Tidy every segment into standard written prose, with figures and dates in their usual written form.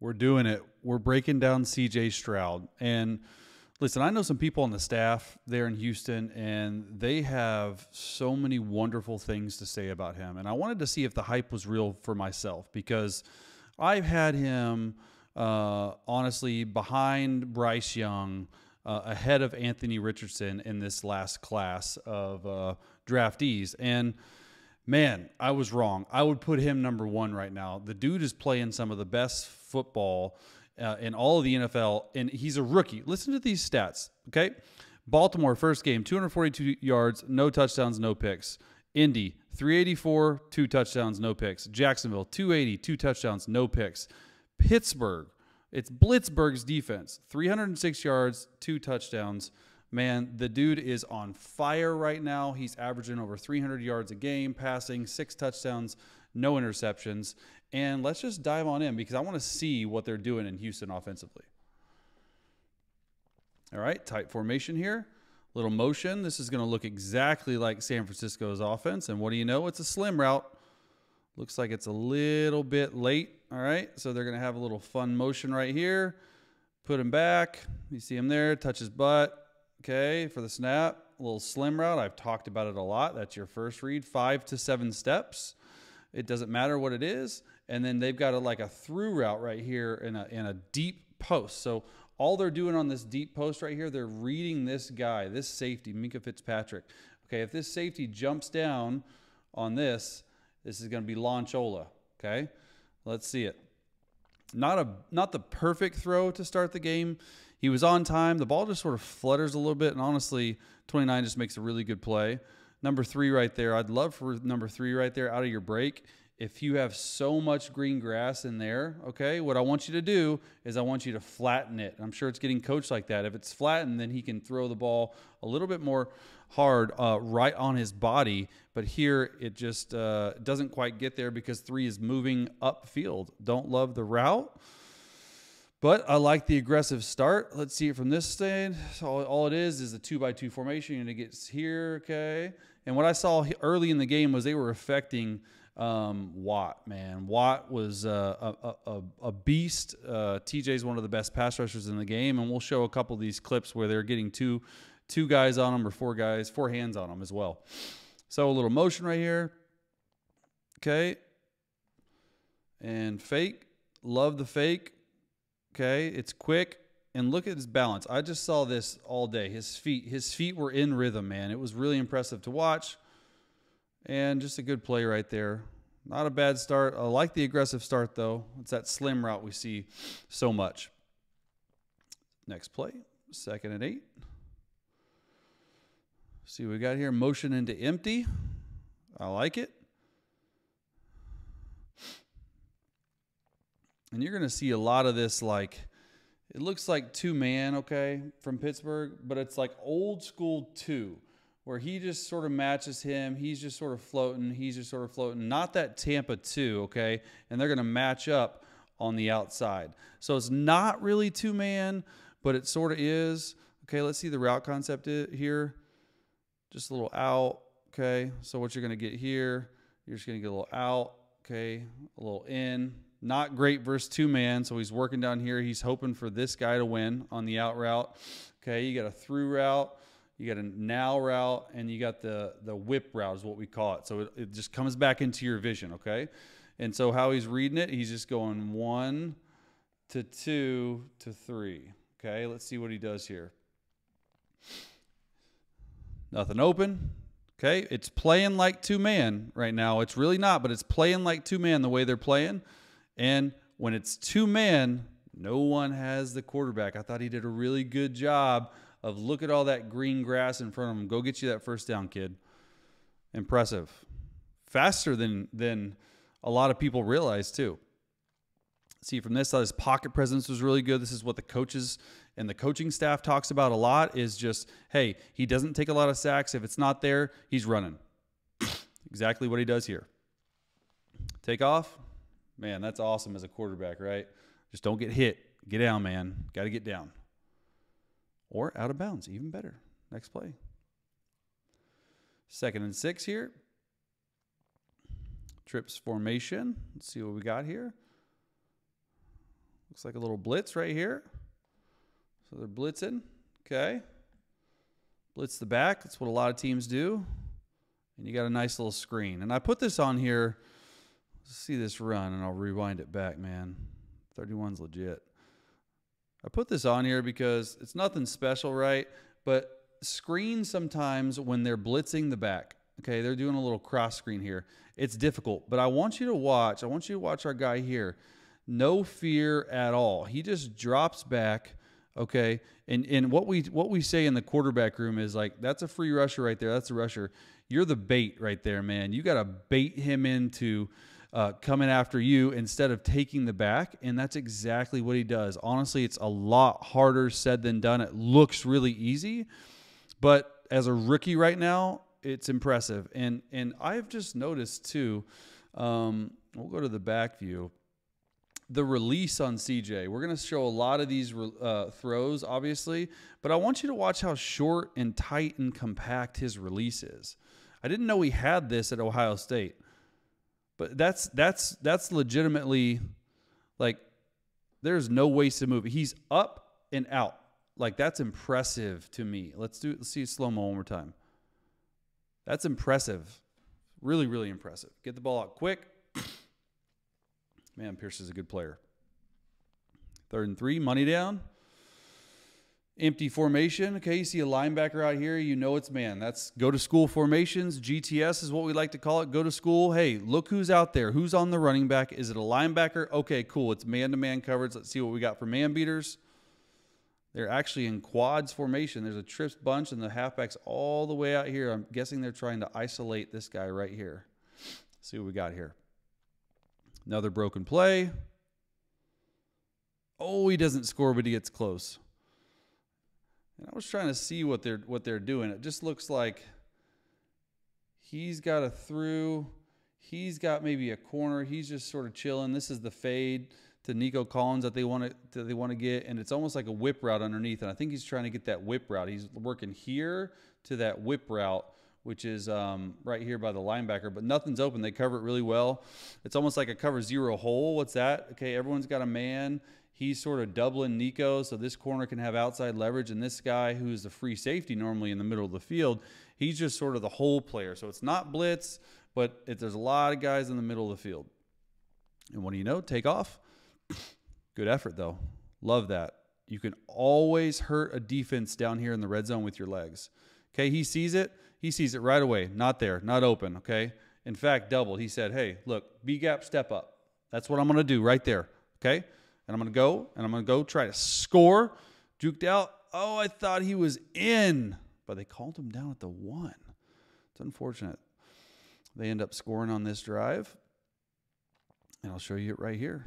We're doing it. We're breaking down CJ Stroud. And listen, I know some people on the staff there in Houston, and they have so many wonderful things to say about him. And I wanted to see if the hype was real for myself, because I've had him honestly behind Bryce Young, ahead of Anthony Richardson in this last class of draftees. And man, I was wrong. I would put him #1 right now. The dude is playing some of the best football in all of the NFL, and he's a rookie. Listen to these stats, okay? Baltimore, first game, 242 yards, no touchdowns, no picks. Indy, 384, 2 touchdowns, no picks. Jacksonville, 280, 2 touchdowns, no picks. Pittsburgh, it's Blitzburg's defense, 306 yards, 2 touchdowns. Man, the dude is on fire right now. He's averaging over 300 yards a game, passing, 6 touchdowns, no interceptions. And let's just dive on in, because I want to see what they're doing in Houston offensively. All right, tight formation here. Little motion. This is going to look exactly like San Francisco's offense. And what do you know? It's a slim route. Looks like it's a little bit late. All right, so they're going to have a little fun motion right here. Put him back. You see him there. Touch his butt. Okay, for the snap, a little slim route. I've talked about it a lot. That's your first read, 5 to 7 steps. It doesn't matter what it is. And then they've got a through route right here in a deep post. So all they're doing on this deep post right here, they're reading this guy, this safety, Minkah Fitzpatrick. Okay, if this safety jumps down on this, this is going to be Lanchola. Okay, let's see it. Not the perfect throw to start the game. He was on time. The ball just sort of flutters a little bit, and honestly, 29 just makes a really good play. #3 right there. I'd love for #3 right there out of your break. If you have so much green grass in there, okay, what I want you to do is I want you to flatten it. I'm sure it's getting coached like that. If it's flattened, then he can throw the ball a little bit more hard right on his body. But here it just doesn't quite get there because 3 is moving upfield. Don't love the route. But I like the aggressive start. Let's see it from this stand. All it is a 2-by-2 formation, and it gets here, okay? And what I saw early in the game was they were affecting Watt, man. Watt was a beast. TJ's one of the best pass rushers in the game, and we'll show a couple of these clips where they're getting two guys on him, or 4 hands on him as well. So a little motion right here, okay? And fake. Love the fake. Okay, it's quick, and look at his balance. I just saw this all day. His feet were in rhythm, man. It was really impressive to watch, and just a good play right there. Not a bad start. I like the aggressive start, though. It's that slim route we see so much. Next play, 2nd and 8. See what we got here. Motion into empty. I like it. And you're going to see a lot of this, it looks like 2-man, okay, from Pittsburgh, but it's like old school 2, where he just sort of matches him. He's just sort of floating. Not that Tampa 2, okay? And they're going to match up on the outside. So it's not really 2-man, but it sort of is. Okay, let's see the route concept here. Just a little out, okay? So what you're going to get here, you're just going to get a little out, okay, a little in. Not great versus 2-man, so he's working down here. He's hoping for this guy to win on the out route. Okay, you got a through route, you got a now route, and you got the whip route is what we call it. So it just comes back into your vision, okay? And so how he's reading it, he's just going 1 to 2 to 3. Okay, let's see what he does here. Nothing open. Okay, it's playing like 2-man right now. It's really not, but it's playing like 2-man the way they're playing. And when it's 2-man, no one has the quarterback. I thought he did a really good job of look at all that green grass in front of him. Go get you that first down, kid. Impressive. Faster than a lot of people realize, too. See, from this side, his pocket presence was really good. This is what the coaches and the coaching staff talks about a lot is just, hey, he doesn't take a lot of sacks. If it's not there, he's running. Exactly what he does here. Take off. Man, that's awesome as a quarterback, right? Just don't get hit. Get down, man. Got to get down. Or out of bounds, even better. Next play. 2nd and 6 here. Trips formation. Let's see what we got here. Looks like a little blitz right here. So they're blitzing. Okay. Blitz the back. That's what a lot of teams do. And you got a nice little screen. And I put this on here. Let's see this run, and I'll rewind it back, man. 31's legit. I put this on here because it's nothing special, right? But screens sometimes when they're blitzing the back, okay, they're doing a little cross screen here. It's difficult, but I want you to watch. I want you to watch our guy here. No fear at all. He just drops back, okay? And what we say in the quarterback room is like, that's a free rusher right there. That's a rusher. You're the bait right there, man. You got to bait him into coming after you instead of taking the back, and that's exactly what he does. Honestly, it's a lot harder said than done. It looks really easy, but as a rookie right now, it's impressive. And I've just noticed too, we'll go to the back view, the release on CJ. We're going to show a lot of these throws, obviously, but I want you to watch how short and tight and compact his release is. I didn't know he had this at Ohio State. But that's legitimately, like, there's no wasted move. He's up and out. Like, that's impressive to me. Let's see slow-mo one more time. That's impressive. Really, really impressive. Get the ball out quick. Man, Pierce is a good player. 3rd and 3, money down. Empty formation. Okay, you see a linebacker out here. You know it's man. That's go-to-school formations. GTS is what we like to call it. Go to school. Hey, look who's out there. Who's on the running back? Is it a linebacker? Okay, cool. It's man-to-man coverage. Let's see what we got for man beaters. They're actually in quads formation. There's a trips bunch, and the halfback's all the way out here. I'm guessing they're trying to isolate this guy right here. Let's see what we got here. Another broken play. Oh, he doesn't score, but he gets close. And I was trying to see what they're doing. It just looks like he's got a through. He's got maybe a corner. He's just sort of chilling. This is the fade to Nico Collins that they want to get, and it's almost like a whip route underneath. And I think he's trying to get that whip route. He's working here to that whip route, which is right here by the linebacker. But nothing's open. They cover it really well. It's almost like a cover zero hole. What's that? Okay, everyone's got a man. He's sort of doubling Nico, so this corner can have outside leverage. And this guy, who is the free safety normally in the middle of the field, he's just sort of the hole player. So it's not blitz, but there's a lot of guys in the middle of the field. And what do you know? Take off. Good effort, though. Love that. You can always hurt a defense down here in the red zone with your legs. Okay, he sees it. He sees it right away. Not there. Not open, okay? In fact, doubled. He said, hey, look, B-gap, step up. That's what I'm going to do right there, okay? And I'm going to go, try to score. Juked out. Oh, I thought he was in. But they called him down at the 1. It's unfortunate. They end up scoring on this drive. And I'll show you it right here.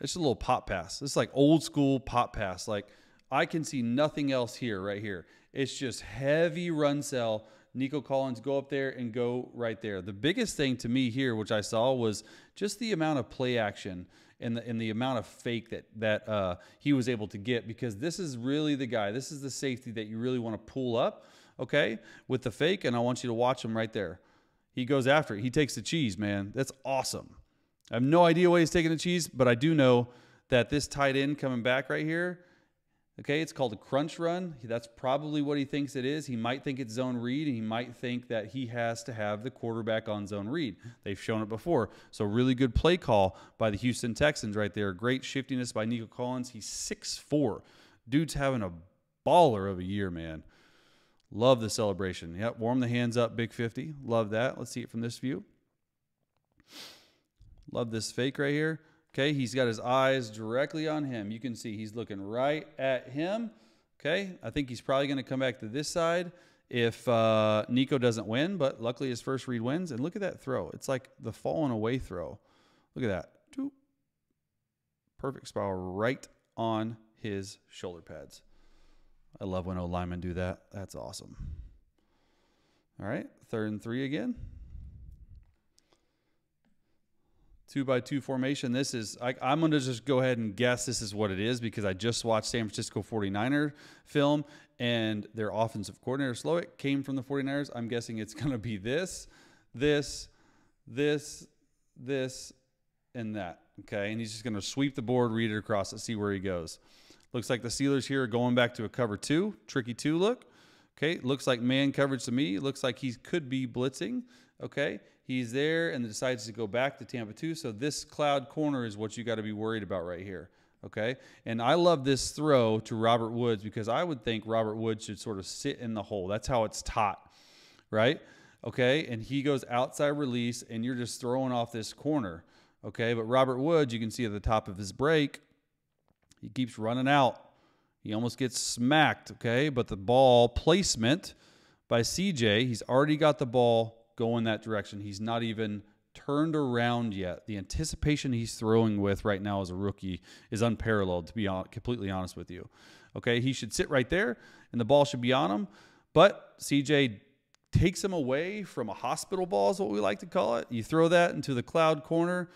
It's a little pop pass. It's like old school pop pass. Like, I can see nothing else here, right here. It's just heavy run sell. Nico Collins, go up there and go right there. The biggest thing to me here, which I saw, was just the amount of play action and the amount of fake that he was able to get, because this is really the guy. This is the safety that you really want to pull up, okay, with the fake, and I want you to watch him right there. He goes after it. He takes the cheese, man. That's awesome. I have no idea why he's taking the cheese, but I do know that this tight end coming back right here, okay, it's called a crunch run. That's probably what he thinks it is. He might think it's zone read, and he might think that he has to have the quarterback on zone read. They've shown it before. So really good play call by the Houston Texans right there. Great shiftiness by Nico Collins. He's 6'4". Dude's having a baller of a year, man. Love the celebration. Yep, warm the hands up, big 50. Love that. Let's see it from this view. Love this fake right here. Okay, he's got his eyes directly on him. You can see he's looking right at him. Okay, I think he's probably going to come back to this side if Nico doesn't win, but luckily his first read wins. And look at that throw. It's like the fallen away throw. Look at that. Perfect spiral right on his shoulder pads. I love when old linemen do that. That's awesome. All right, 3rd and 3 again. 2-by-2 formation. This is, I'm going to just go ahead and guess this is what it is, because I just watched San Francisco 49er film, and their offensive coordinator, Slowik, came from the 49ers. I'm guessing it's going to be this, this, this, this, and that. okay? And he's just going to sweep the board, read it across, and see where he goes. Looks like the Steelers here are going back to a cover two, tricky two look. Okay, looks like man coverage to me. Looks like he could be blitzing. Okay, he's there and decides to go back to Tampa 2. So this cloud corner is what you got to be worried about right here. Okay, and I love this throw to Robert Woods because I would think Robert Woods should sort of sit in the hole. That's how it's taught, right? Okay, and he goes outside release, and you're just throwing off this corner. Okay, but Robert Woods, you can see at the top of his break, he keeps running out. He almost gets smacked, okay? But the ball placement by CJ, he's already got the ball going that direction. He's not even turned around yet. The anticipation he's throwing with right now as a rookie is unparalleled, to be completely honest with you. Okay, he should sit right there, and the ball should be on him. But CJ takes him away from a hospital ball is what we like to call it. You throw that into the cloud corner.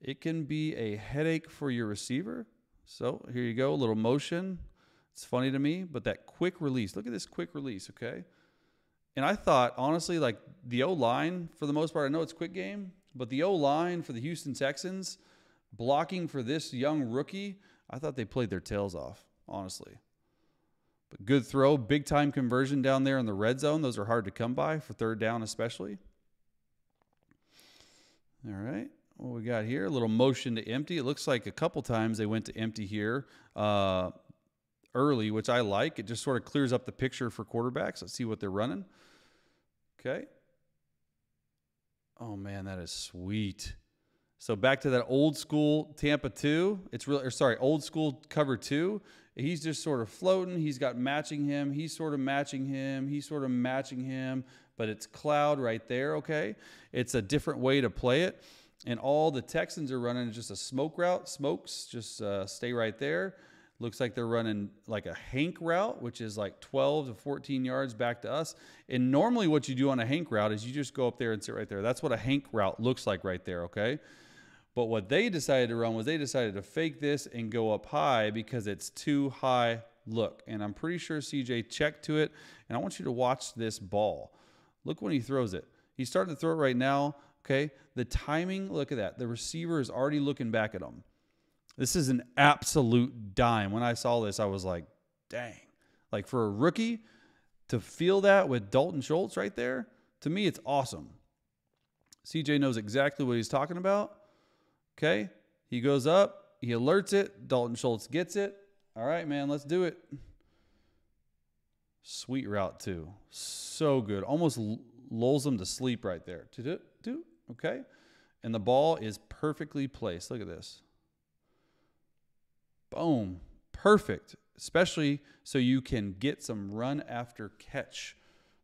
It can be a headache for your receiver. So here you go, a little motion. It's funny to me, but that quick release. Look at this quick release, okay? And I thought, honestly, like the O-line, for the most part, I know it's quick game, but the O-line for the Houston Texans, blocking for this young rookie, I thought they played their tails off, honestly. But good throw, big-time conversion down there in the red zone. Those are hard to come by for third down especially. All right. What we got here, a little motion to empty. It looks like a couple times they went to empty here. Early, which I like. It just sort of clears up the picture for quarterbacks. Let's see what they're running. Okay. Oh, man, that is sweet. So back to that old school Tampa 2. It's really, or sorry, old school cover 2. He's just sort of floating. He's got matching him. He's sort of matching him. He's sort of matching him. But it's cloud right there, okay? It's a different way to play it. And all the Texans are running is just a smoke route. Smokes, just stay right there. Looks like they're running like a Hank route, which is like 12 to 14 yards back to us. And normally what you do on a Hank route is you just go up there and sit right there. That's what a Hank route looks like right there, okay? But what they decided to run was they decided to fake this and go up high because it's too high look. And I'm pretty sure CJ checked to it. And I want you to watch this ball. Look when he throws it. He's starting to throw it right now, okay? The timing, look at that. The receiver is already looking back at him. This is an absolute dime. When I saw this, I was like, dang. Like for a rookie to feel that with Dalton Schultz right there, to me, it's awesome. CJ knows exactly what he's talking about. Okay. He goes up. He alerts it. Dalton Schultz gets it. All right, man, let's do it. Sweet route too. So good. Almost lulls him to sleep right there. Okay. And the ball is perfectly placed. Look at this. Boom. Perfect. Especially so you can get some run after catch.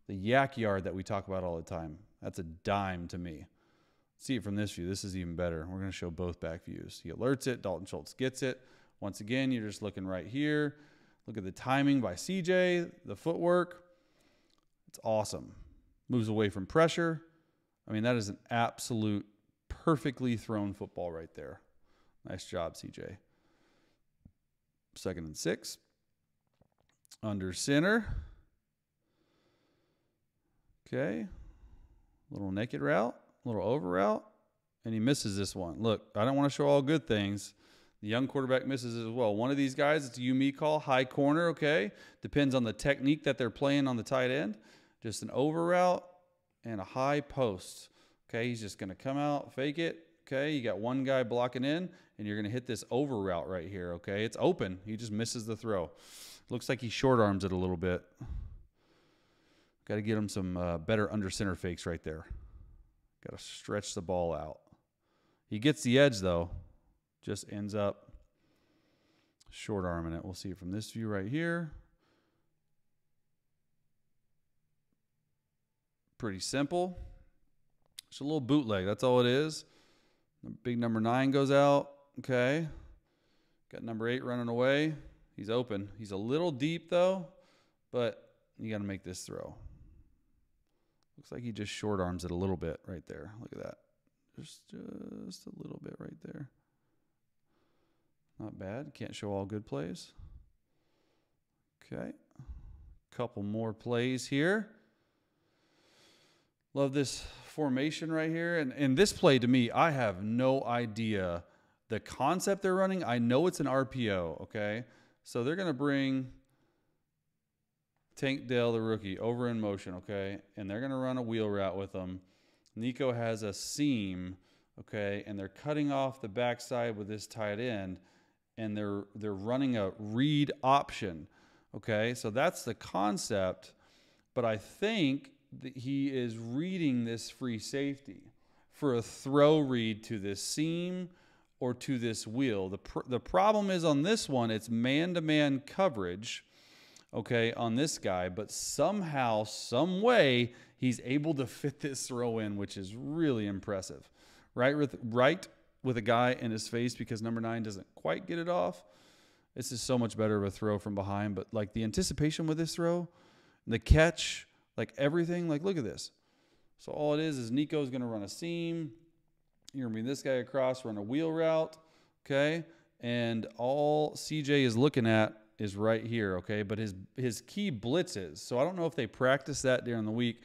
The yak yard that we talk about all the time. That's a dime to me. See it from this view. This is even better. We're going to show both back views. He alerts it. Dalton Schultz gets it. Once again, you're just looking right here. Look at the timing by CJ. The footwork. It's awesome. Moves away from pressure. I mean, that is an absolute perfectly thrown football right there. Nice job, CJ. Second and 6. Under center. Okay. Little naked route. Little over route. And he misses this one. Look, I don't want to show all good things. The young quarterback misses as well. One of these guys, it's a you-me call. High corner, okay. Depends on the technique that they're playing on the tight end. Just an over route and a high post. Okay, he's just going to come out, fake it. Okay, you got one guy blocking in, and you're going to hit this over route right here, okay? It's open. He just misses the throw. Looks like he short arms it a little bit. Got to get him some better under center fakes right there. Got to stretch the ball out. He gets the edge, though. Just ends up short arming it. We'll see it from this view right here. Pretty simple. Just a little bootleg. That's all it is. Big number 9 goes out. Okay. Got number 8 running away. He's open. He's a little deep, though, but you got to make this throw. Looks like he just short arms it a little bit right there. Look at that. Just a little bit right there. Not bad. Can't show all good plays. Okay. Couple more plays here. Love this formation right here. And this play, to me, I have no idea The concept they're running, I know it's an RPO, okay? So they're going to bring Tank Dell, the rookie, over in motion, okay? And they're going to run a wheel route with them. Nico has a seam, okay? And they're cutting off the backside with this tight end, and they're running a read option, okay? So that's the concept, but I think that he is reading this free safety for a throw read to this seam, or to this wheel. The problem is on this one, it's man-to-man coverage, okay, on this guy, but somehow, some way, he's able to fit this throw in, which is really impressive, right? With a guy in his face, because number 9 doesn't quite get it off. This is so much better of a throw from behind, but like the anticipation with this throw, the catch, like everything, like look at this. So all it is Nico's going to run a seam. You're going to bring this guy across, run a wheel route, okay? And all CJ is looking at is right here, okay? But his key blitzes, so I don't know if they practice that during the week.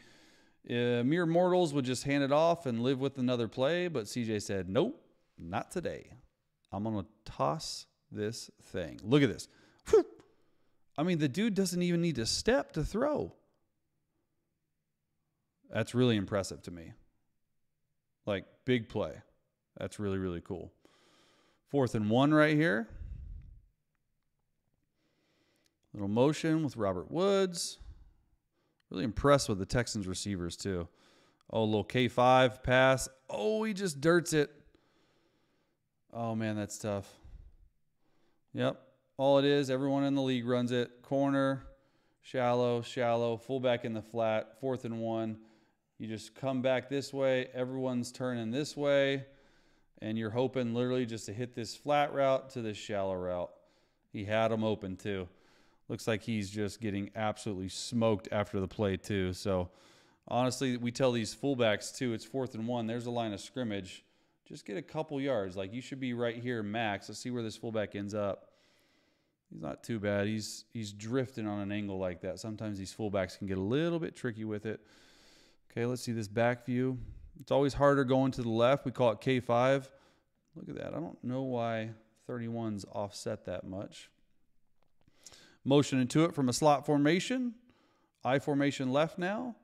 Mere mortals would just hand it off and live with another play, but CJ said, nope, not today. I'm going to toss this thing. Look at this. Whew. I mean, the dude doesn't even need to step to throw. That's really impressive to me. Like, big play. That's really, really cool. 4th and 1 right here. Little motion with Robert Woods. Really impressed with the Texans receivers, too. Oh, little K5 pass. Oh, he just dirts it. Oh, man, that's tough. Yep. All it is, everyone in the league runs it. Corner, shallow, shallow. Fullback in the flat. 4th and 1. You just come back this way, everyone's turning this way, and you're hoping literally just to hit this flat route to this shallow route. He had them open too. Looks like he's just getting absolutely smoked after the play too. So honestly, we tell these fullbacks too, it's 4th and 1, there's a line of scrimmage. Just get a couple yards. Like you should be right here max. Let's see where this fullback ends up. He's not too bad. He's drifting on an angle like that. Sometimes these fullbacks can get a little bit tricky with it. Okay, let's see this back view. It's always harder going to the left. We call it K5. Look at that. I don't know why 31's offset that much. Motion into it from a slot formation. I formation left now.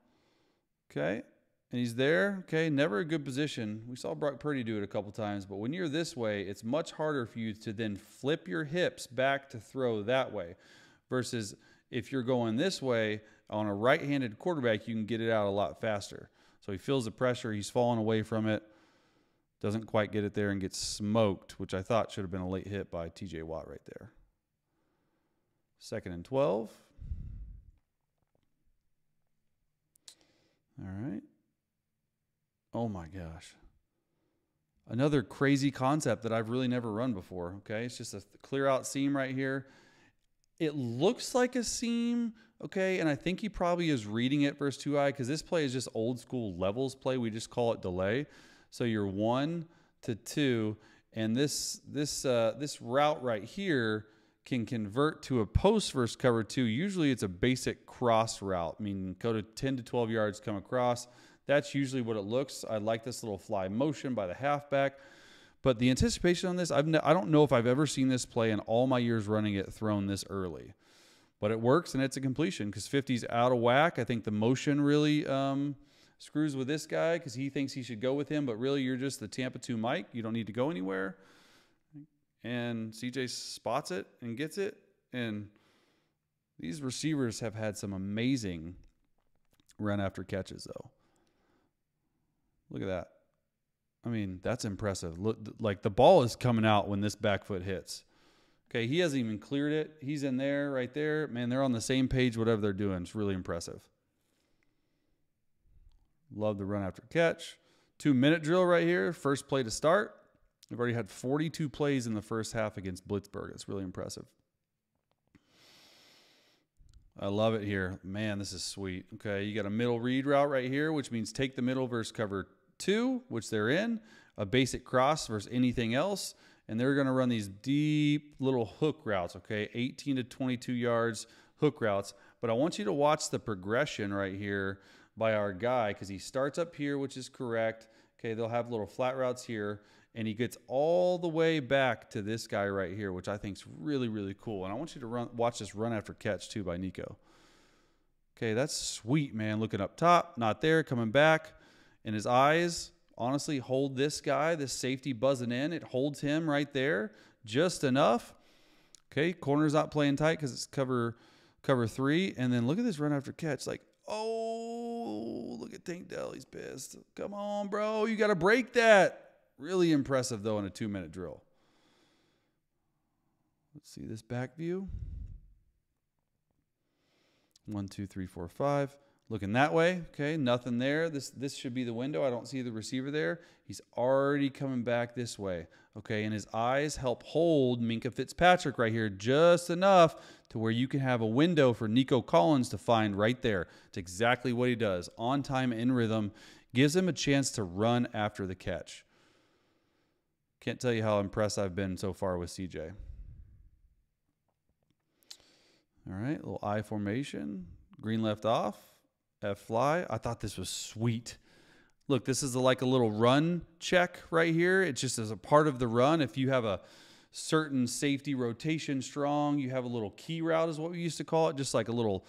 Okay, and he's there. Okay, never a good position. We saw Brock Purdy do it a couple times, but when you're this way, it's much harder for you to then flip your hips back to throw that way versus if you're going this way, on a right-handed quarterback, you can get it out a lot faster. So he feels the pressure. He's falling away from it. Doesn't quite get it there and gets smoked, which I thought should have been a late hit by TJ Watt right there. 2nd and 12. All right. Oh, my gosh. Another crazy concept that I've really never run before, okay? It's just a clear-out seam right here. It looks like a seam, okay, and I think he probably is reading it versus two eye because this play is just old school levels play. We just call it delay. So you're 1 to 2, and this route right here can convert to a post versus cover 2. Usually it's a basic cross route, meaning go to 10 to 12 yards, come across. That's usually what it looks. I like this little fly motion by the halfback. But the anticipation on this, I don't know if I've ever seen this play in all my years running it thrown this early. But it works, and it's a completion because 50's out of whack. I think the motion really screws with this guy because he thinks he should go with him. But really, you're just the Tampa 2 Mike. You don't need to go anywhere. And CJ spots it and gets it. And these receivers have had some amazing run after catches, though. Look at that. I mean, that's impressive. Look, like the ball is coming out when this back foot hits. Okay, he hasn't even cleared it. He's in there, right there. Man, they're on the same page, whatever they're doing. It's really impressive. Love the run after catch. 2-minute drill right here. First play to start. We've already had 42 plays in the first half against Blitzburg. It's really impressive. I love it here. Man, this is sweet. Okay, you got a middle read route right here, which means take the middle versus cover 2, which they're in, a basic cross versus anything else, and they're going to run these deep little hook routes, okay, 18 to 22 yards hook routes. But I want you to watch the progression right here by our guy because he starts up here, which is correct. Okay, they'll have little flat routes here, and he gets all the way back to this guy right here, which I think is really, really cool. And I want you to watch this run after catch too by Nico. Okay, that's sweet, man. Looking up top, not there, coming back. And his eyes, honestly, hold this guy, this safety buzzing in. It holds him right there just enough. Okay, corner's not playing tight because it's cover three. And then look at this run after catch. Like, oh, look at Tank Dell. He's pissed. Come on, bro. You got to break that. Really impressive, though, in a 2-minute drill. Let's see this back view. 1, 2, 3, 4, 5. Looking that way. Okay, nothing there. This should be the window. I don't see the receiver there. He's already coming back this way. Okay, and his eyes help hold Minkah Fitzpatrick right here just enough to where you can have a window for Nico Collins to find right there. It's exactly what he does. On time, in rhythm. Gives him a chance to run after the catch. Can't tell you how impressed I've been so far with CJ. All right, little I formation. Green left off. F fly. I thought this was sweet. Look, this is like a little run check right here. It just is a part of the run. If you have a certain safety rotation strong, you have a little key route is what we used to call it, just like a little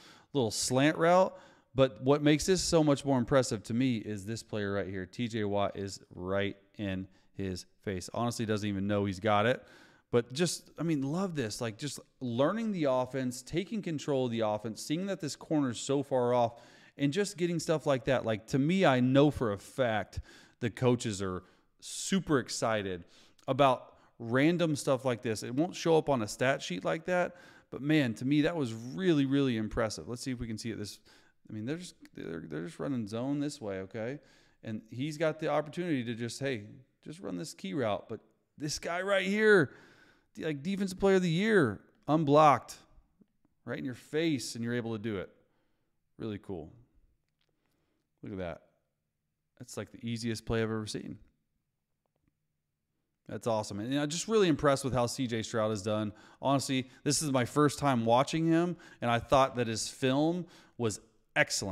slant route. But what makes this so much more impressive to me is this player right here. TJ Watt is right in his face. Honestly, doesn't even know he's got it. But just, I mean, love this. Like, just learning the offense, taking control of the offense, seeing that this corner is so far off, and just getting stuff like that. Like, to me, I know for a fact the coaches are super excited about random stuff like this. It won't show up on a stat sheet like that. But, man, to me, that was really, really impressive. Let's see if we can see it this. I mean, they're just running zone this way, okay? And he's got the opportunity to just, hey, just run this key route. But this guy right here, like defensive player of the year, unblocked, right in your face, and you're able to do it. Really cool. Look at that. That's like the easiest play I've ever seen. That's awesome. And I'm just really impressed with how CJ Stroud has done. Honestly, this is my first time watching him, and I thought that his film was excellent.